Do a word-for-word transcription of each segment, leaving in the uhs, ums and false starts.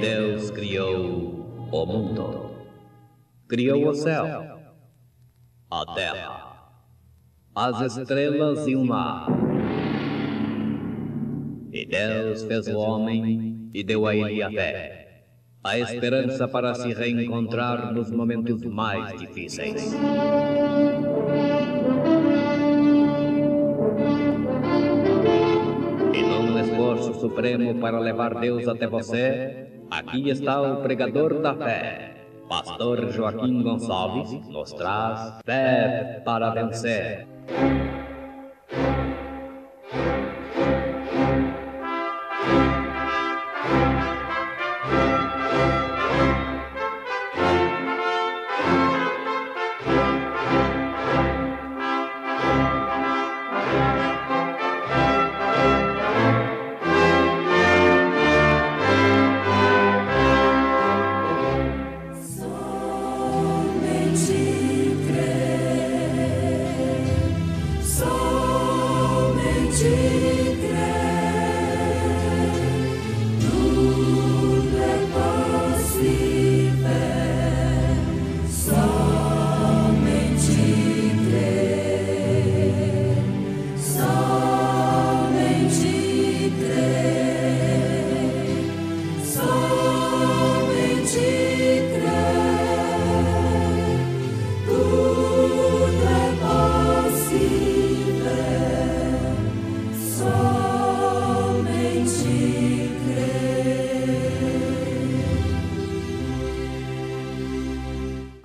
Deus criou o mundo, criou o céu, a terra, as estrelas e o mar. E Deus fez o homem e deu a ele a fé, a esperança para se reencontrar nos momentos mais difíceis. Supremo para levar Deus até você, aqui está o pregador da fé. Pastor Joaquim Gonçalves nos traz Fé para Vencer.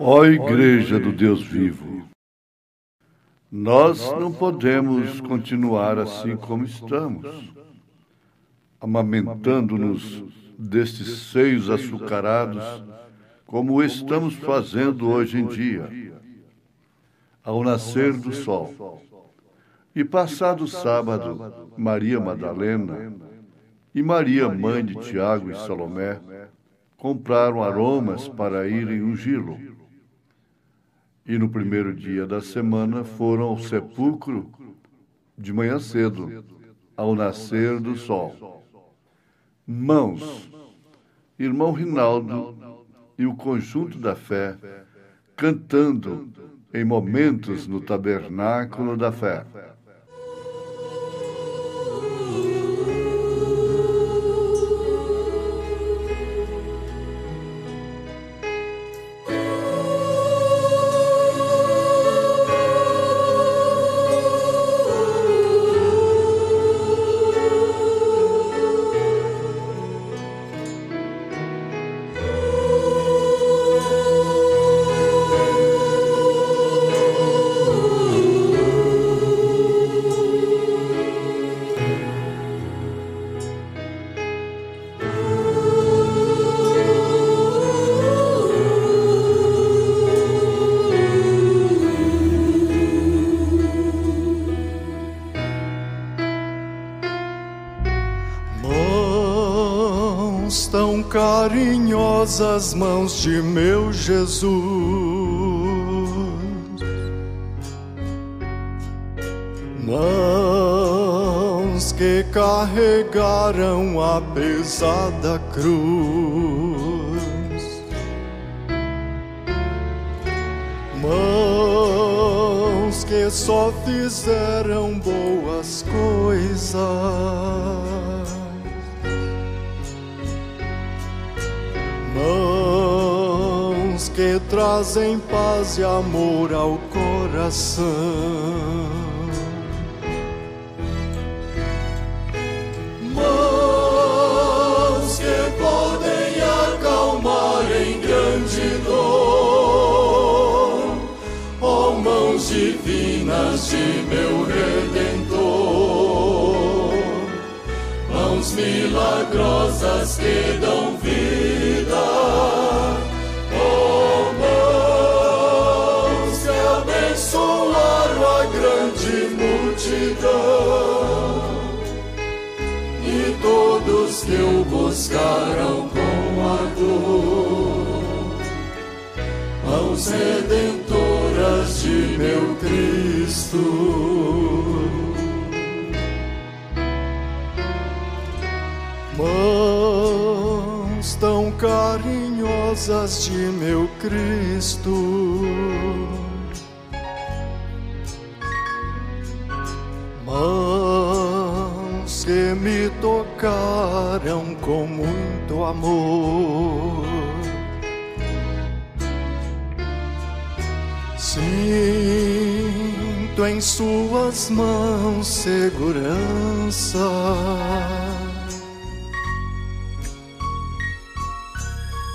Ó Igreja do Deus Vivo, nós não podemos continuar assim como estamos, amamentando-nos destes seios açucarados, como estamos fazendo hoje em dia, ao nascer do sol. E passado sábado, Maria Madalena e Maria, mãe de Tiago e Salomé, compraram aromas para irem ungí-lo. E no primeiro dia da semana foram ao sepulcro de manhã cedo, ao nascer do sol. Mãos, irmão Rinaldo e o conjunto da fé cantando em momentos no Tabernáculo da Fé. Carinhosas mãos de meu Jesus, mãos que carregaram a pesada cruz, mãos que só fizeram boas coisas, mãos que trazem paz e amor ao coração, mãos que podem acalmar em grande dor, ó mãos divinas de meu Redentor, mãos milagrosas que dão e todos que o buscaram com ardor, mãos redentoras de meu Cristo, mãos tão coisas de meu Cristo. Mãos que me tocaram com muito amor. Sinto em suas mãos segurança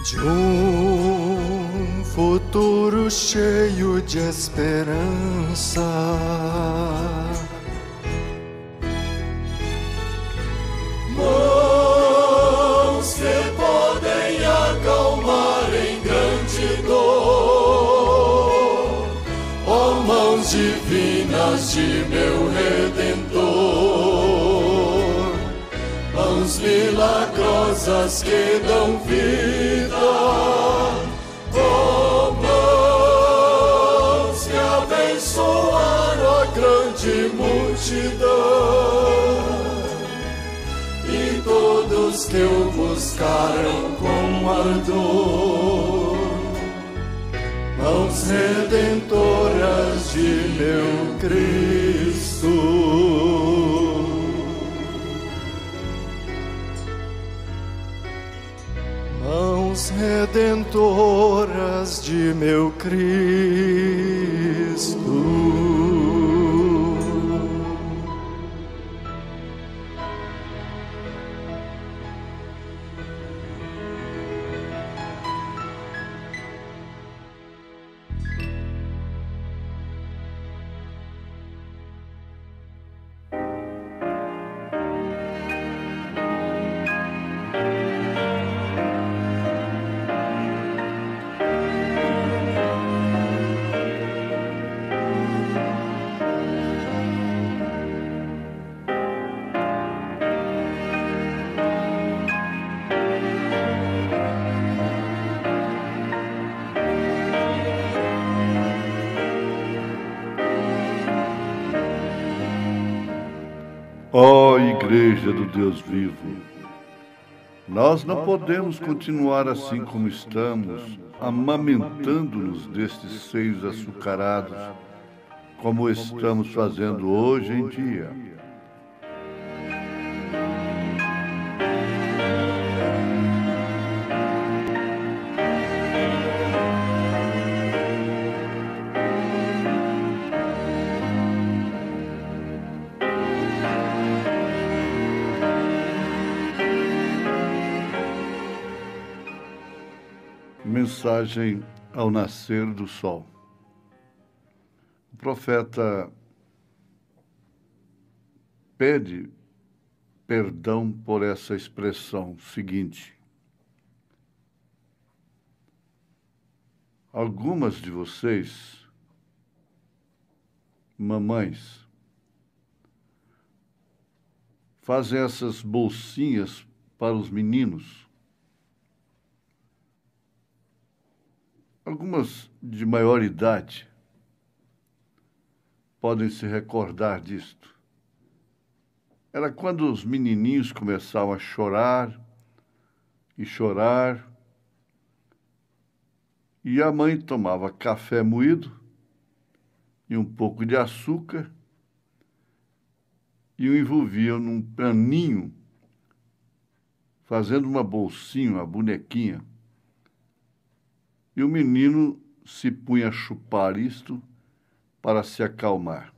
de um futuro cheio de esperança. Mãos que podem acalmar em grande dor, ó mãos divinas de meu Redentor, mãos milagrosas que dão vida. Oh, mãos que abençoaram a grande multidão e todos que o buscaram com ardor, mãos redentoras de meu Cristo. Mãos redentoras de meu Cristo. Igreja do Deus vivo, nós não podemos continuar assim como estamos, amamentando-nos destes seios açucarados, como estamos fazendo hoje em dia. Mensagem ao nascer do sol. O profeta pede perdão por essa expressão seguinte: algumas de vocês, mamães, fazem essas bolsinhas para os meninos. Algumas de maior idade podem se recordar disto. Era quando os menininhos começavam a chorar e chorar, e a mãe tomava café moído e um pouco de açúcar e o envolvia num paninho, fazendo uma bolsinha, uma bonequinha. E o menino se punha a chupar isto para se acalmar.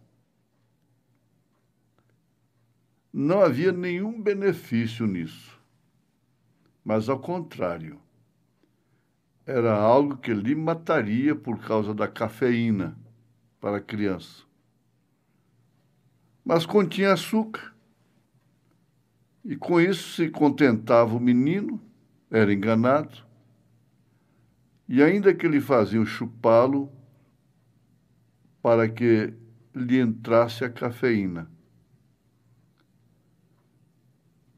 Não havia nenhum benefício nisso, mas ao contrário, era algo que lhe mataria por causa da cafeína para a criança. Mas continha açúcar, e com isso se contentava o menino, era enganado, e ainda que lhe faziam chupá-lo para que lhe entrasse a cafeína.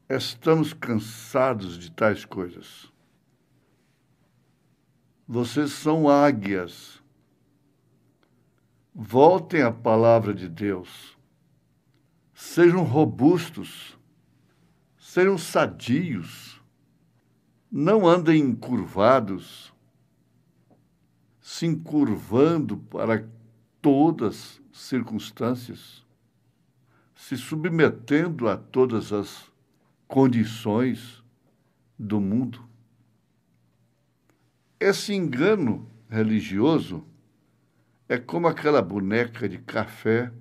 Estamos cansados de tais coisas. Vocês são águias. Voltem à palavra de Deus. Sejam robustos. Sejam sadios. Não andem encurvados. se encurvando para todas as circunstâncias, se submetendo a todas as condições do mundo. Esse engano religioso é como aquela boneca de café,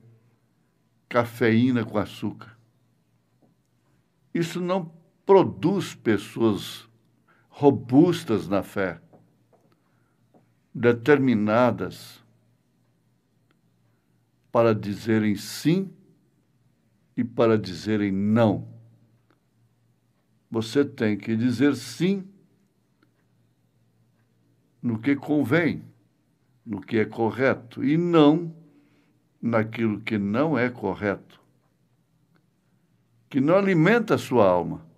cafeína com açúcar. Isso não produz pessoas robustas na fé, determinadas para dizerem sim e para dizerem não. Você tem que dizer sim no que convém, no que é correto, e não naquilo que não é correto, que não alimenta a sua alma.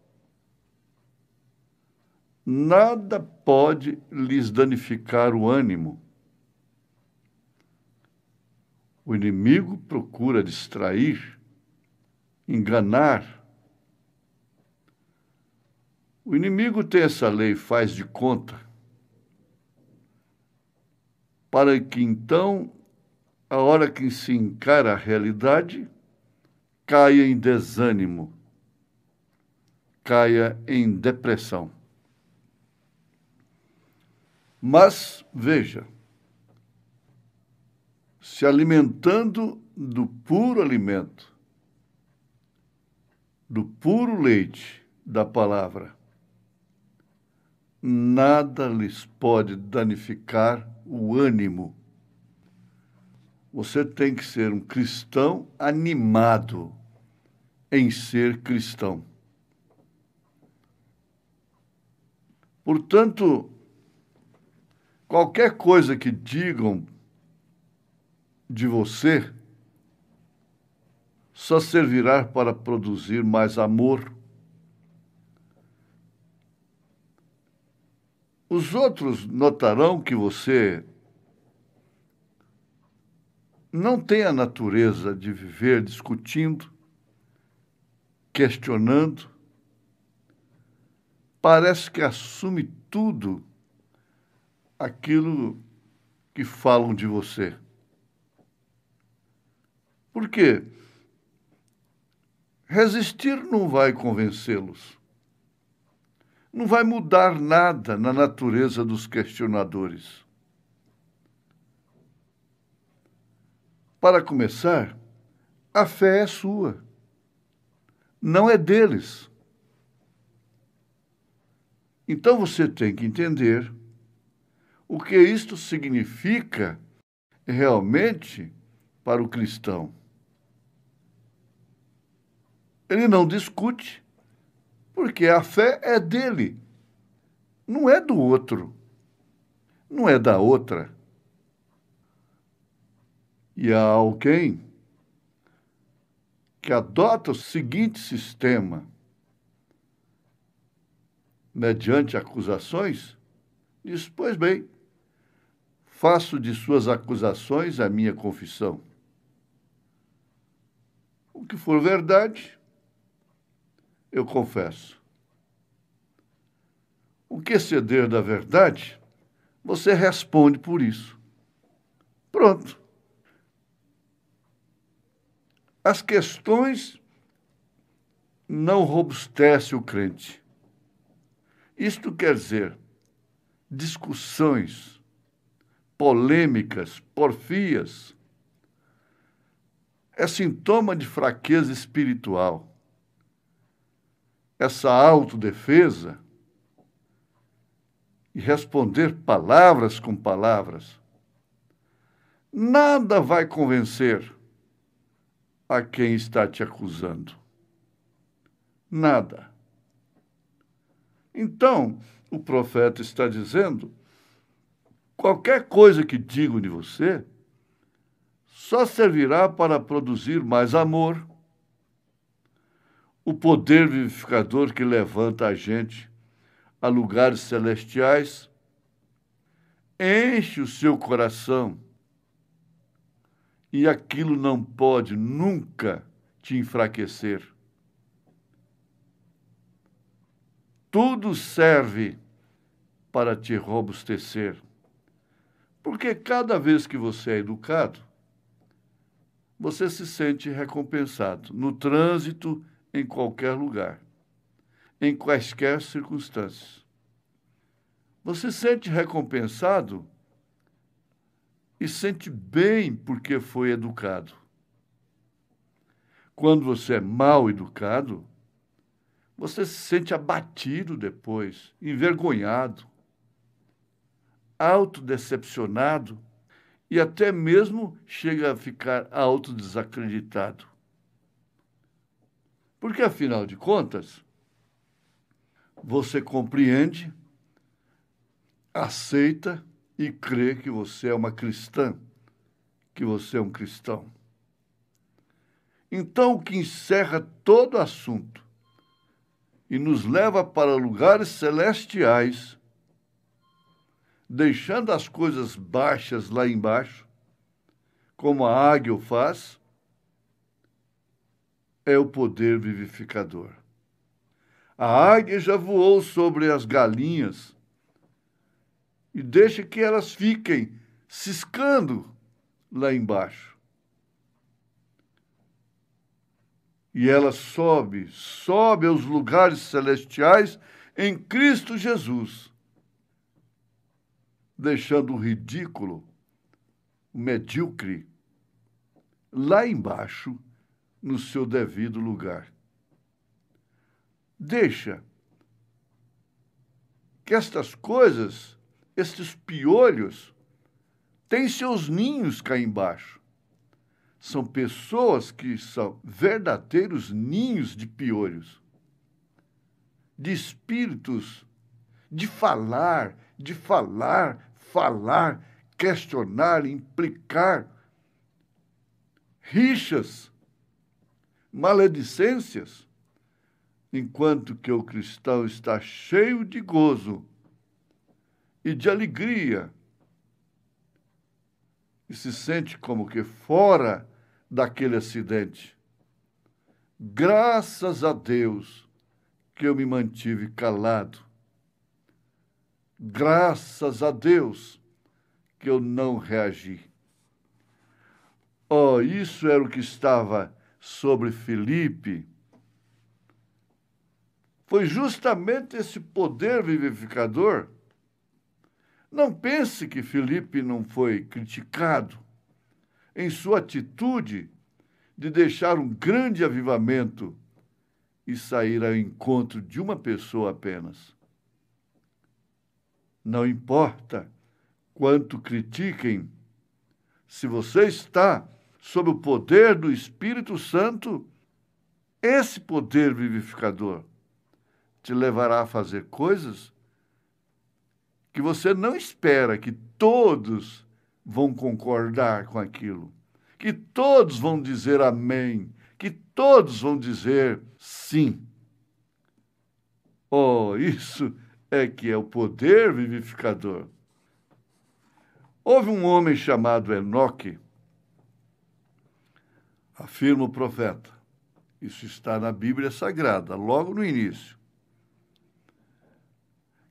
Nada pode lhes danificar o ânimo. O inimigo procura distrair, enganar. O inimigo tem essa lei, faz de conta, para que então, a hora que se encara a realidade, caia em desânimo, caia em depressão. Mas, veja, se alimentando do puro alimento, do puro leite da palavra, nada lhes pode danificar o ânimo. Você tem que ser um cristão animado em ser cristão. Portanto, qualquer coisa que digam de você só servirá para produzir mais amor. Os outros notarão que você não tem a natureza de viver discutindo, questionando. Parece que assume tudo aquilo que falam de você. Por quê? Resistir não vai convencê-los. Não vai mudar nada na natureza dos questionadores. Para começar, a fé é sua, não é deles. Então você tem que entender o que isto significa realmente para o cristão. Ele não discute, porque a fé é dele, não é do outro, não é da outra. E há alguém que adota o seguinte sistema, mediante acusações, diz, pois bem, faço de suas acusações a minha confissão. O que for verdade, eu confesso. O que exceder da verdade, você responde por isso. Pronto. As questões não robustecem o crente. Isto quer dizer, discussões, polêmicas, porfias, é sintoma de fraqueza espiritual. Essa autodefesa e responder palavras com palavras, nada vai convencer a quem está te acusando. Nada. Então, o profeta está dizendo, qualquer coisa que digo de você só servirá para produzir mais amor. O poder vivificador que levanta a gente a lugares celestiais enche o seu coração e aquilo não pode nunca te enfraquecer. Tudo serve para te robustecer, Porque cada vez que você é educado, você se sente recompensado no trânsito, em qualquer lugar, em quaisquer circunstâncias. Você sente recompensado e sente bem porque foi educado. Quando você é mal educado, você se sente abatido depois, envergonhado, autodecepcionado e até mesmo chega a ficar autodesacreditado. Porque, afinal de contas, você compreende, aceita e crê que você é uma cristã, que você é um cristão. Então, o que encerra todo o assunto e nos leva para lugares celestiais, deixando as coisas baixas lá embaixo, como a águia faz, é o poder vivificador. A águia já voou sobre as galinhas e deixa que elas fiquem ciscando lá embaixo. E ela sobe, sobe aos lugares celestiais em Cristo Jesus, deixando o ridículo, o medíocre, lá embaixo no seu devido lugar. Deixa que estas coisas, estes piolhos, têm seus ninhos cá embaixo. São pessoas que são verdadeiros ninhos de piolhos, de espíritos, de falar, de falar, falar, questionar, implicar, rixas, maledicências, enquanto que o cristão está cheio de gozo e de alegria e se sente como que fora daquele acidente. Graças a Deus que eu me mantive calado. Graças a Deus que eu não reagi. Oh, isso era o que estava sobre Filipe. Foi justamente esse poder vivificador. Não pense que Filipe não foi criticado em sua atitude de deixar um grande avivamento e sair ao encontro de uma pessoa apenas. Não importa quanto critiquem, se você está sob o poder do Espírito Santo, esse poder vivificador te levará a fazer coisas que você não espera que todos vão concordar com aquilo, que todos vão dizer amém, que todos vão dizer sim. Oh, isso é que é o poder vivificador. Houve um homem chamado Enoque, afirma o profeta. Isso está na Bíblia Sagrada, logo no início.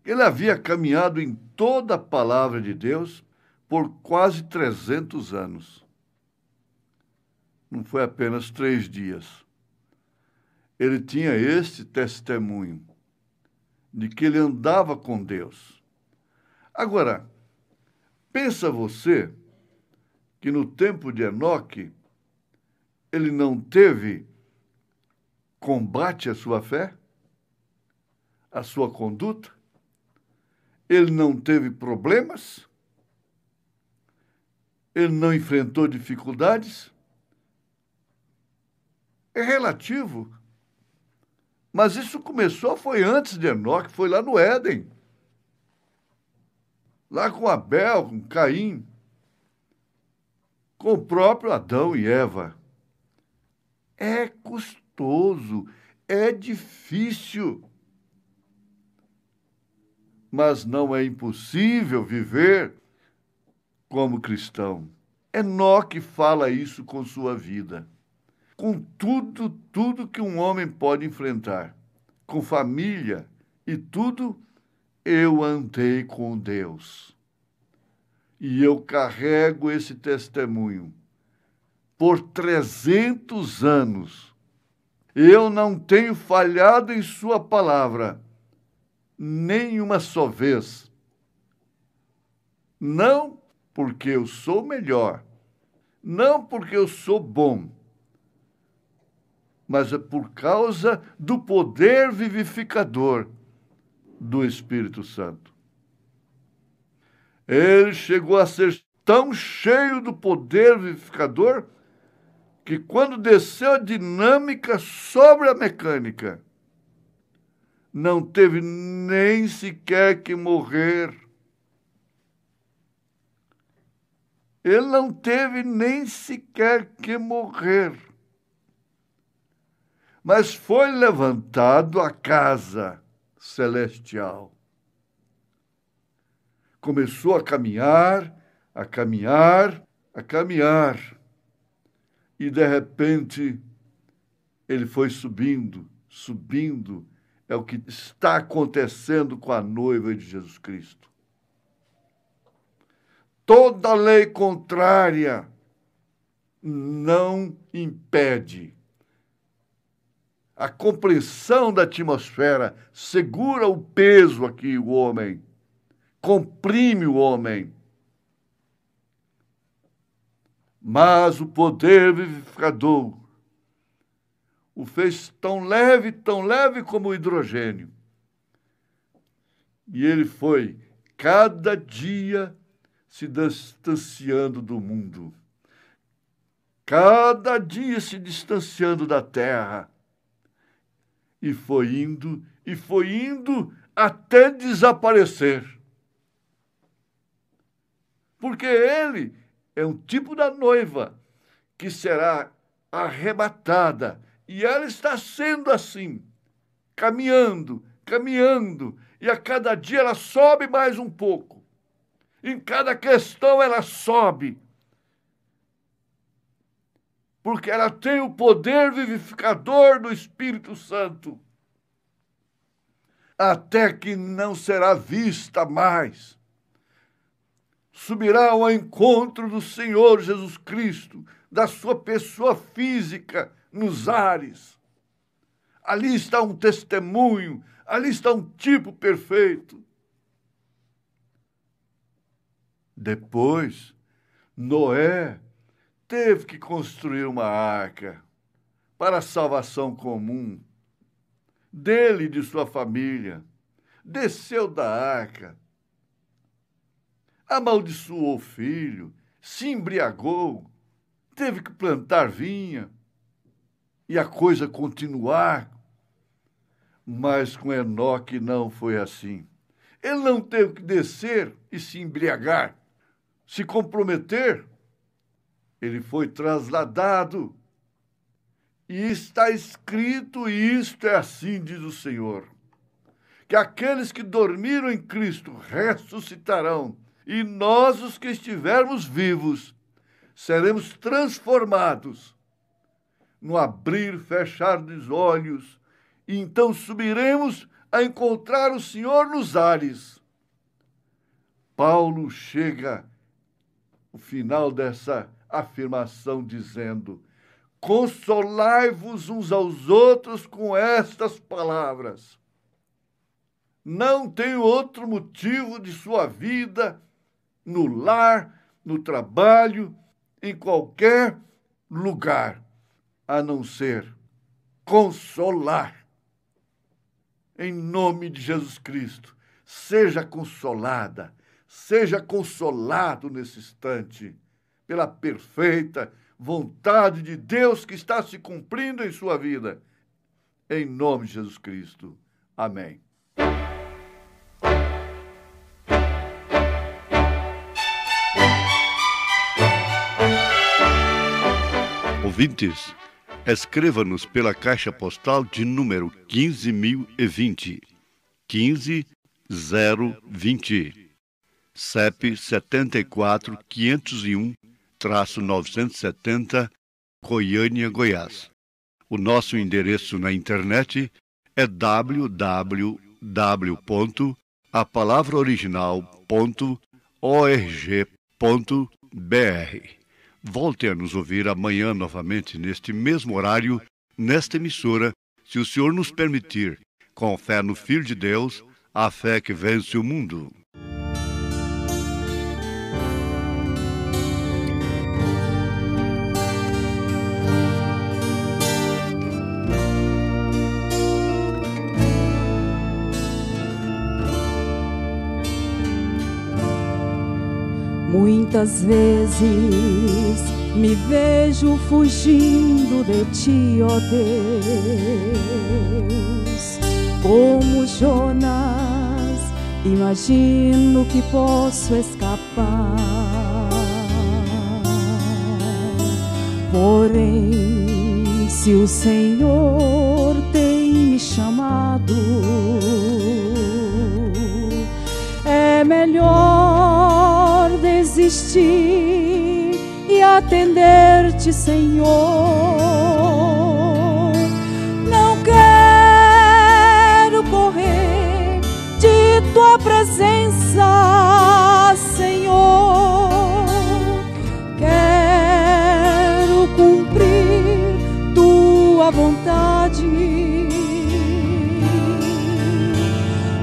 Ele havia caminhado em toda a palavra de Deus por quase trezentos anos. Não foi apenas três dias. Ele tinha este testemunho de que ele andava com Deus. Agora, pensa você que no tempo de Enoque, ele não teve combate à sua fé, à sua conduta? Ele não teve problemas? Ele não enfrentou dificuldades? É relativo. Mas isso começou, foi antes de Enoque, foi lá no Éden. Lá com Abel, com Caim, com o próprio Adão e Eva. É custoso, é difícil, mas não é impossível viver como cristão. Enoque fala isso com sua vida, com tudo, tudo que um homem pode enfrentar, com família e tudo, eu andei com Deus. e eu carrego esse testemunho por trezentos anos. Eu não tenho falhado em sua palavra, nenhuma só vez. Não porque eu sou melhor, não porque eu sou bom, mas é por causa do poder vivificador do Espírito Santo. Ele chegou a ser tão cheio do poder vivificador que quando desceu a dinâmica sobre a mecânica, não teve nem sequer que morrer. Ele não teve nem sequer que morrer. Mas foi levantado à casa celestial. Começou a caminhar, a caminhar, a caminhar. E, de repente, ele foi subindo, subindo. É o que está acontecendo com a noiva de Jesus Cristo. Toda lei contrária não impede. A compreensão da atmosfera segura o peso aqui, o homem. Comprime o homem. Mas o poder vivificador o fez tão leve, tão leve como o hidrogênio. E ele foi, cada dia, se distanciando do mundo. Cada dia se distanciando da terra. E foi indo, e foi indo até desaparecer. Porque ele é um tipo da noiva que será arrebatada. E ela está sendo assim, caminhando, caminhando. E a cada dia ela sobe mais um pouco. Em cada questão ela sobe, porque ela tem o poder vivificador do Espírito Santo, até que não será vista mais. Subirá ao encontro do Senhor Jesus Cristo, da sua pessoa física, nos ares. Ali está um testemunho, ali está um tipo perfeito. Depois, Noé teve que construir uma arca para a salvação comum dele e de sua família. Desceu da arca, amaldiçoou o filho, se embriagou, teve que plantar vinha e a coisa continuar. Mas com Enoque não foi assim. Ele não teve que descer e se embriagar, se comprometer. Ele foi trasladado. E está escrito, e isto é assim, diz o Senhor, que aqueles que dormiram em Cristo ressuscitarão, e nós, os que estivermos vivos, seremos transformados no abrir e fechar dos olhos, e então subiremos a encontrar o Senhor nos ares. Paulo chega o final dessa afirmação dizendo: consolai-vos uns aos outros com estas palavras. Não tem outro motivo de sua vida, no lar, no trabalho, em qualquer lugar, a não ser consolar. Em nome de Jesus Cristo, seja consolada. Seja consolado nesse instante pela perfeita vontade de Deus que está se cumprindo em sua vida. Em nome de Jesus Cristo. Amém. Ouvintes, escreva-nos pela caixa postal de número quinze mil e vinte. quinze mil e vinte. C E P setenta e quatro, quinhentos e um, novecentos e setenta, Goiânia, Goiás. O nosso endereço na internet é w w w ponto a palavra original ponto org ponto br. www ponto noé ponto br. Volte a nos ouvir amanhã novamente, neste mesmo horário, nesta emissora, se o Senhor nos permitir, com fé no Filho de Deus, a fé que vence o mundo. Muitas vezes me vejo fugindo de ti, ó Deus. Como Jonas, imagino que posso escapar. Porém, se o Senhor tem me chamado, é melhor desistir e atender-te, Senhor. Não quero correr de tua presença, Senhor. Quero cumprir tua vontade,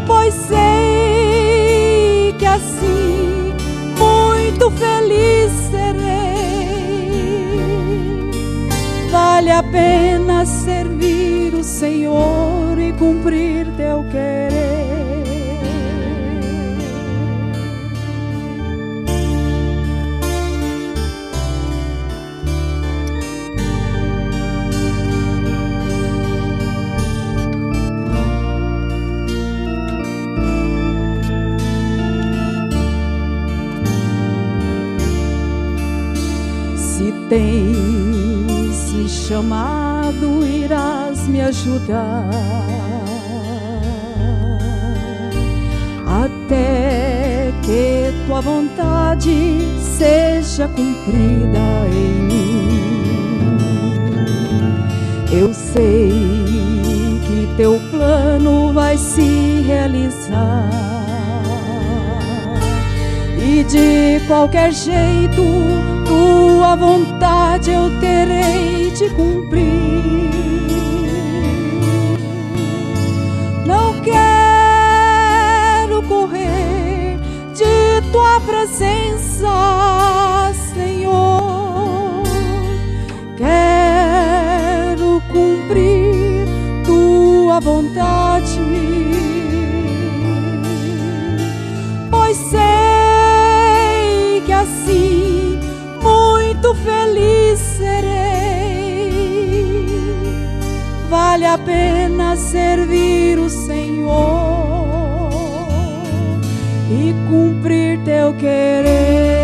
pois sei que assim muito feliz serei. Vale a pena servir o Senhor e cumprir teu querer. Tens me chamado, irás me ajudar. Até que tua vontade seja cumprida em mim. Eu sei que teu plano vai se realizar. E de qualquer jeito, tua vontade eu terei de cumprir. Não quero correr de tua presença, Senhor. Quero cumprir tua vontade, pois sei assim muito feliz serei. Vale a pena servir o Senhor e cumprir teu querer.